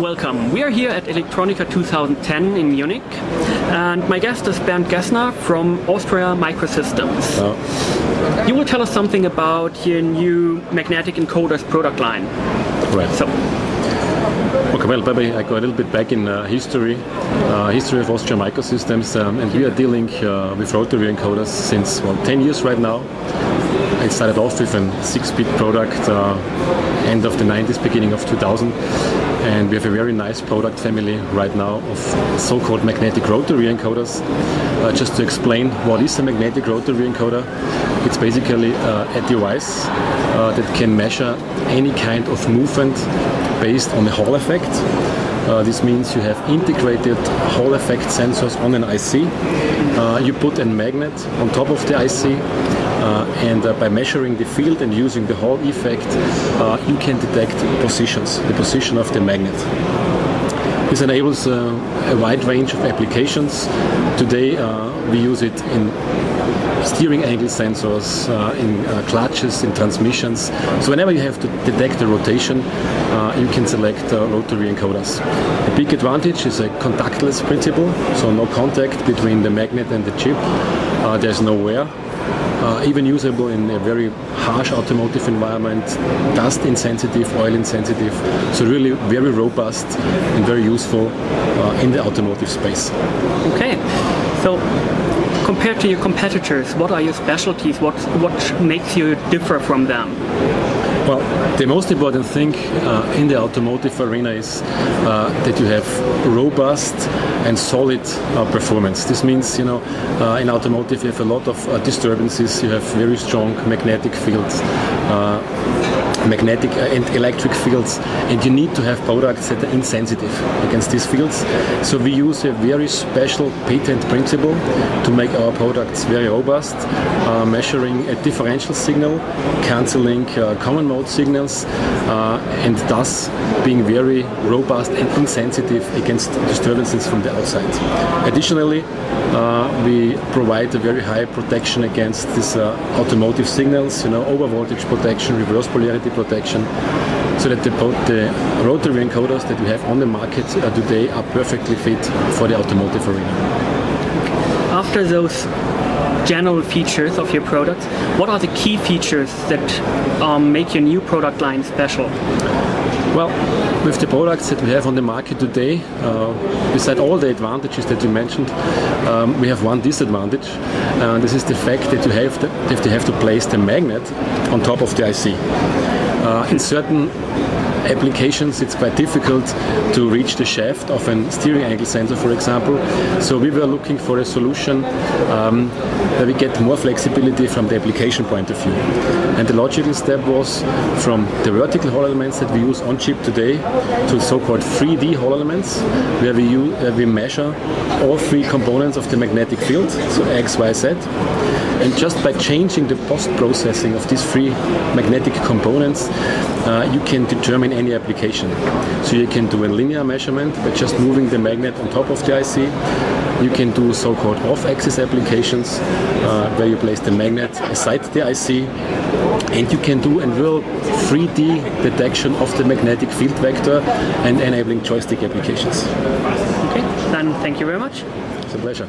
Welcome. We are here at Electronica 2010 in Munich, and my guest is Bernd Gessner from Austria Microsystems. You will tell us something about your new magnetic encoders product line. Right. Okay, well, maybe I go a little bit back in history of Austria Microsystems, and we are dealing with rotary encoders since, well, 10 years right now. It started off with a 6-bit product, end of the 90s, beginning of 2000, and we have a very nice product family right now of so-called magnetic rotary encoders. Just to explain what is a magnetic rotary encoder, it's basically a device that can measure any kind of movement based on the Hall effect. This means you have integrated Hall effect sensors on an IC. You put a magnet on top of the IC, and by measuring the field and using the Hall effect, you can detect positions, the position of the magnet. This enables a wide range of applications. Today we use it in steering angle sensors, in clutches, in transmissions. So whenever you have to detect a rotation, you can select rotary encoders. The big advantage is a contactless principle, so no contact between the magnet and the chip. There's no wear. Even usable in a very harsh automotive environment, dust insensitive, oil insensitive, so really very robust and very useful in the automotive space. Okay, so compared to your competitors, what are your specialties? What makes you differ from them? Well, the most important thing in the automotive arena is that you have robust and solid performance. This means, you know, in automotive you have a lot of disturbances, you have very strong magnetic fields, magnetic and electric fields, and you need to have products that are insensitive against these fields. So we use a very special patent principle to make our products very robust, measuring a differential signal, cancelling common mode signals, and thus being very robust and insensitive against disturbances from the outside. Additionally, we provide a very high protection against these automotive signals, you know, overvoltage protection, reverse polarity protection, so that the rotary encoders that we have on the market today are perfectly fit for the automotive arena. After those general features of your products, what are the key features that make your new product line special? Well, with the products that we have on the market today, beside all the advantages that you mentioned, we have one disadvantage. This is the fact that you have to place the magnet on top of the IC. In certain applications, it's quite difficult to reach the shaft of a steering angle sensor, for example. So we were looking for a solution where we get more flexibility from the application point of view. And the logical step was from the vertical Hall elements that we use on chip today to so-called 3D Hall elements, where we measure all three components of the magnetic field, so X, Y, Z. And just by changing the post-processing of these three magnetic components, you can determine any application. So you can do a linear measurement by just moving the magnet on top of the IC. You can do so-called off-axis applications, where you place the magnet aside the IC. And you can do a real 3D detection of the magnetic field vector and enabling joystick applications. Okay, then thank you very much. It's a pleasure.